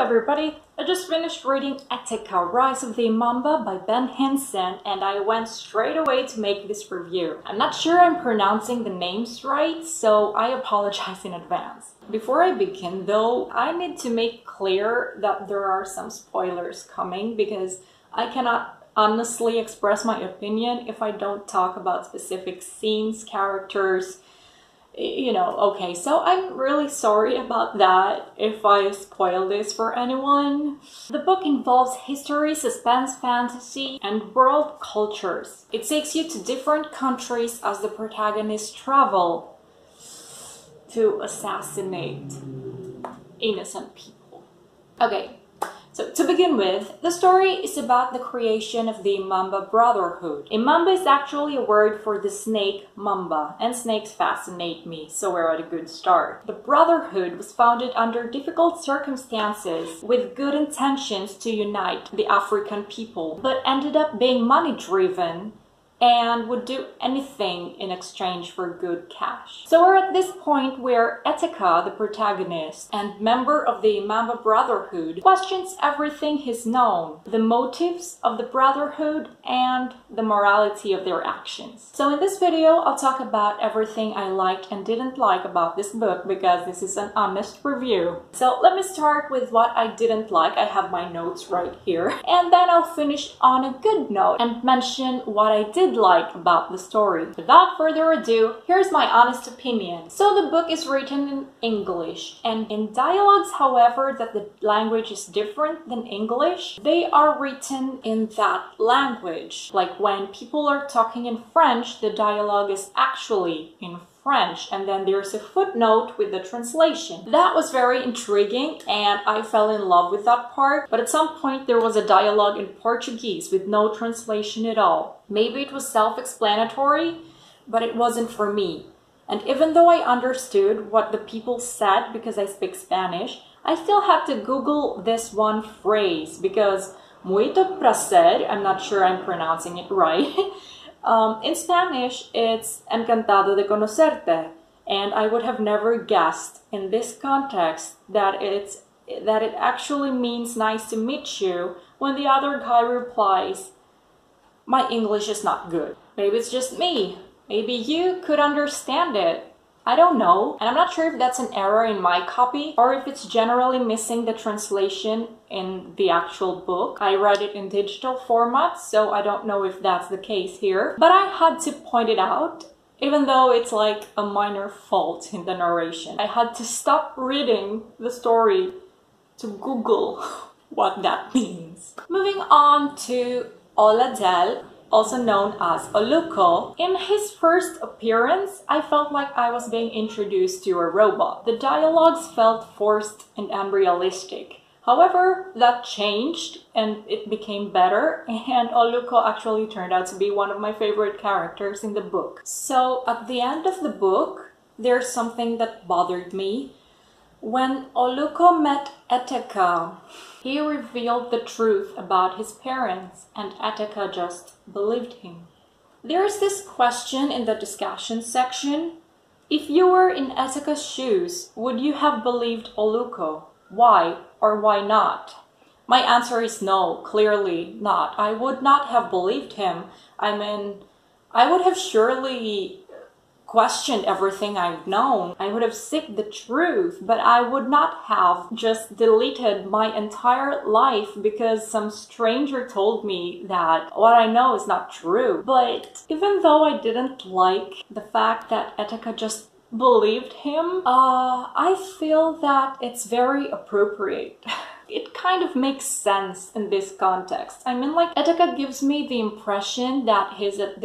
Hello everybody, I just finished reading Eteka Rise of the Imamba by Ben Hinson and I went straight away to make this review. I'm not sure I'm pronouncing the names right, so I apologize in advance. Before I begin though, I need to make clear that there are some spoilers coming because I cannot honestly express my opinion if I don't talk about specific scenes, characters, you know, okay, so I'm really sorry about that if I spoil this for anyone. The book involves history, suspense, fantasy, and world cultures. It takes you to different countries as the protagonists travel to assassinate innocent people. Okay, so to begin with, the story is about the creation of the Imamba Brotherhood. Imamba is actually a word for the snake mamba, and snakes fascinate me, so we're at a good start. The Brotherhood was founded under difficult circumstances with good intentions to unite the African people, but ended up being money-driven and would do anything in exchange for good cash. So we're at this point where Eteka, the protagonist and member of the Imamba Brotherhood, questions everything he's known, the motives of the Brotherhood and the morality of their actions. So in this video, I'll talk about everything I liked and didn't like about this book because this is an honest review. So let me start with what I didn't like. I have my notes right here. And then I'll finish on a good note and mention what I did like about the story. Without further ado, here's my honest opinion. So the book is written in English, and in dialogues, however, that the language is different than English, they are written in that language. Like when people are talking in French, the dialogue is actually in French, and then there's a footnote with the translation. That was very intriguing and I fell in love with that part, but at some point there was a dialogue in Portuguese with no translation at all. Maybe it was self-explanatory, but it wasn't for me. And even though I understood what the people said because I speak Spanish, I still had to Google this one phrase because muito prazer, I'm not sure I'm pronouncing it right, in Spanish, it's encantado de conocerte, and I would have never guessed in this context that it actually means nice to meet you when the other guy replies, my English is not good. Maybe it's just me. Maybe you could understand it. I don't know, and I'm not sure if that's an error in my copy or if it's generally missing the translation in the actual book. I read it in digital format, so I don't know if that's the case here. But I had to point it out, even though it's like a minor fault in the narration. I had to stop reading the story to Google what that means. Moving on to Oladel, also known as Oluko. In his first appearance, I felt like I was being introduced to a robot. The dialogues felt forced and unrealistic. However, that changed and it became better, and Oluko actually turned out to be one of my favorite characters in the book. So at the end of the book, there's something that bothered me. When Oluko met Eteka, he revealed the truth about his parents, and Eteka just believed him. There is this question in the discussion section. If you were in Eteka's shoes, would you have believed Oluko? Why or why not? My answer is no, clearly not. I would not have believed him. I mean, I would have surely questioned everything I've known. I would have seeked the truth, but I would not have just deleted my entire life because some stranger told me that what I know is not true. But even though I didn't like the fact that Eteka just believed him, I feel that it's very appropriate. It kind of makes sense in this context. I mean, like, Eteka gives me the impression that he's at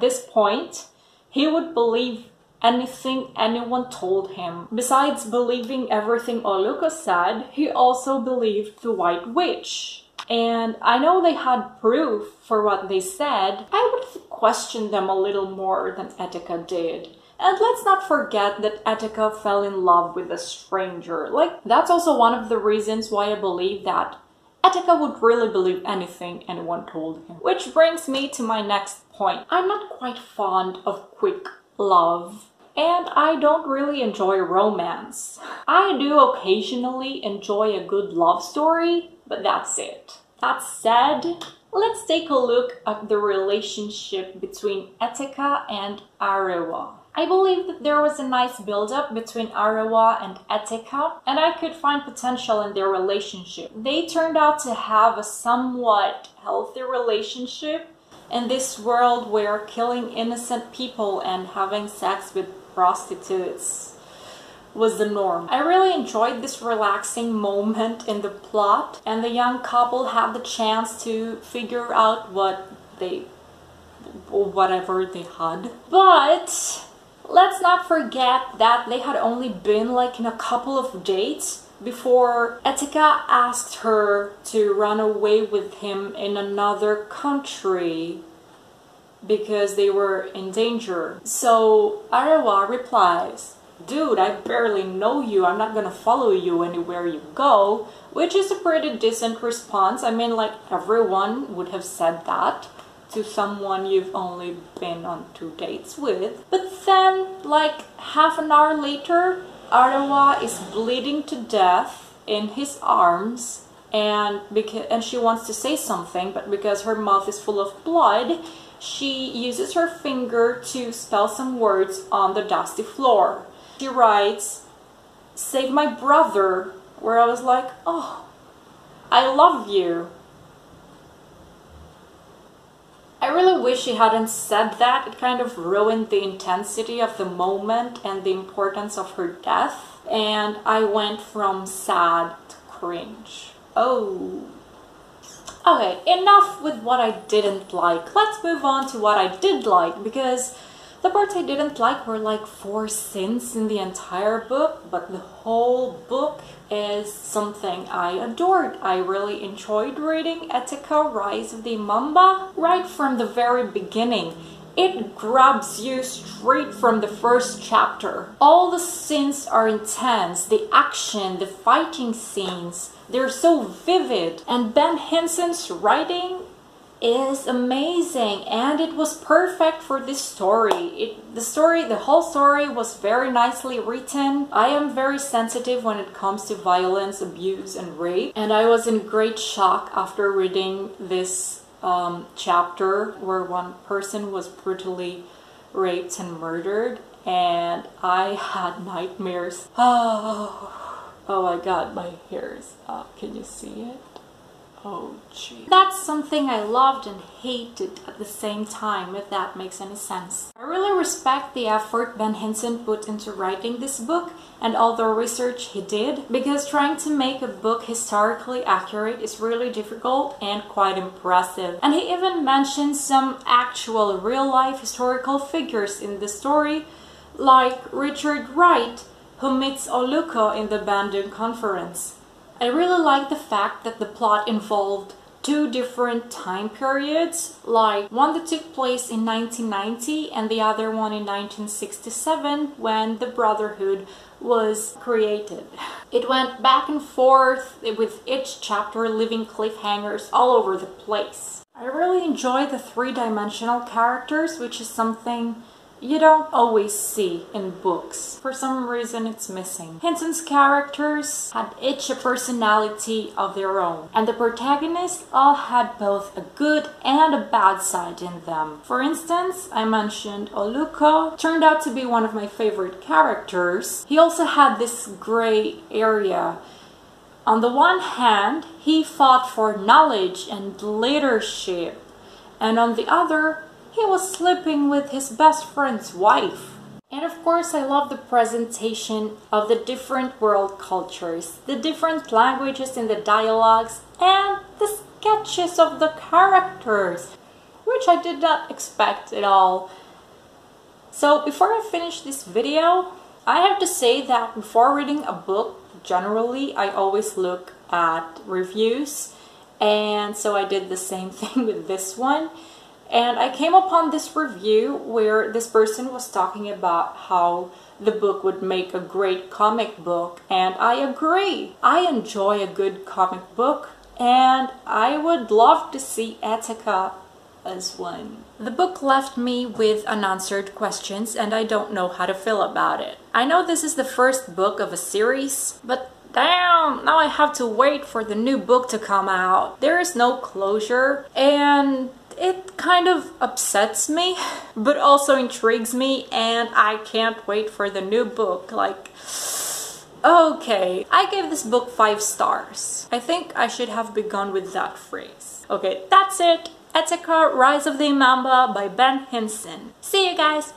this point he would believe anything anyone told him. Besides believing everything Oluko said, he also believed the White Witch. And I know they had proof for what they said. I would have questioned them a little more than Eteka did. And let's not forget that Eteka fell in love with a stranger. Like, that's also one of the reasons why I believe that Eteka would really believe anything anyone told him. Which brings me to my next point. I'm not quite fond of quick love. and I don't really enjoy romance. I do occasionally enjoy a good love story, but that's it. That said, let's take a look at the relationship between Eteka and Arewa. I believe that there was a nice build-up between Arewa and Eteka, and I could find potential in their relationship. They turned out to have a somewhat healthy relationship in this world where killing innocent people and having sex with prostitutes was the norm. I really enjoyed this relaxing moment in the plot, and the young couple had the chance to figure out whatever they had. But let's not forget that they had only been like in a couple of dates before Eteka asked her to run away with him in another country because they were in danger. So Arewa replies, "Dude, I barely know you. I'm not gonna follow you anywhere you go," which is a pretty decent response. I mean, like, everyone would have said that to someone you've only been on 2 dates with. But then, like, half an hour later, Arewa is bleeding to death in his arms, and she wants to say something, but because her mouth is full of blood, she uses her finger to spell some words on the dusty floor. She writes, "Save my brother," where I was like, oh, I love you. I really wish she hadn't said that. It kind of ruined the intensity of the moment and the importance of her death, and I went from sad to cringe. Oh. Okay, enough with what I didn't like. Let's move on to what I did like, because the parts I didn't like were like 4 sins in the entire book, but the whole book is something I adored. I really enjoyed reading Eteka Rise of the Imamba right from the very beginning. It grabs you straight from the first chapter. All the scenes are intense, the action, the fighting scenes, they're so vivid, and Ben Hinson's writing is amazing, and it was perfect for this story. The whole story was very nicely written. I am very sensitive when it comes to violence, abuse, and rape, and I was in great shock after reading this chapter where one person was brutally raped and murdered, and I had nightmares. Oh my god, my hair is up. Can you see it? Oh, gee. That's something I loved and hated at the same time, if that makes any sense. I really respect the effort Ben Hinson put into writing this book and all the research he did, because trying to make a book historically accurate is really difficult and quite impressive. And he even mentioned some actual real-life historical figures in the story, like Richard Wright, who meets Oluko in the Bandung Conference. I really like the fact that the plot involved 2 different time periods, like one that took place in 1990 and the other one in 1967 when the Brotherhood was created. It went back and forth, with each chapter leaving cliffhangers all over the place. I really enjoy the 3-dimensional characters, which is something you don't always see in books. For some reason, it's missing. Hinson's characters had each a personality of their own, and the protagonists all had both a good and a bad side in them. For instance, I mentioned Oluko, turned out to be one of my favorite characters. He also had this gray area. On the one hand, he fought for knowledge and leadership, and on the other, he was sleeping with his best friend's wife. And of course, I love the presentation of the different world cultures, the different languages in the dialogues, and the sketches of the characters, which I did not expect at all. So before I finish this video, I have to say that before reading a book, generally, I always look at reviews, and so I did the same thing with this one. And I came upon this review where this person was talking about how the book would make a great comic book, and I agree. I enjoy a good comic book, and I would love to see Eteka as one. The book left me with unanswered questions, and I don't know how to feel about it. I know this is the first book of a series, but damn, now I have to wait for the new book to come out. There is no closure, and it kind of upsets me, but also intrigues me, and I can't wait for the new book. Like, okay, I gave this book 5 stars. I think I should have begun with that phrase. Okay, that's it. Eteka Rise of the Imamba by Ben Hinson. See you guys!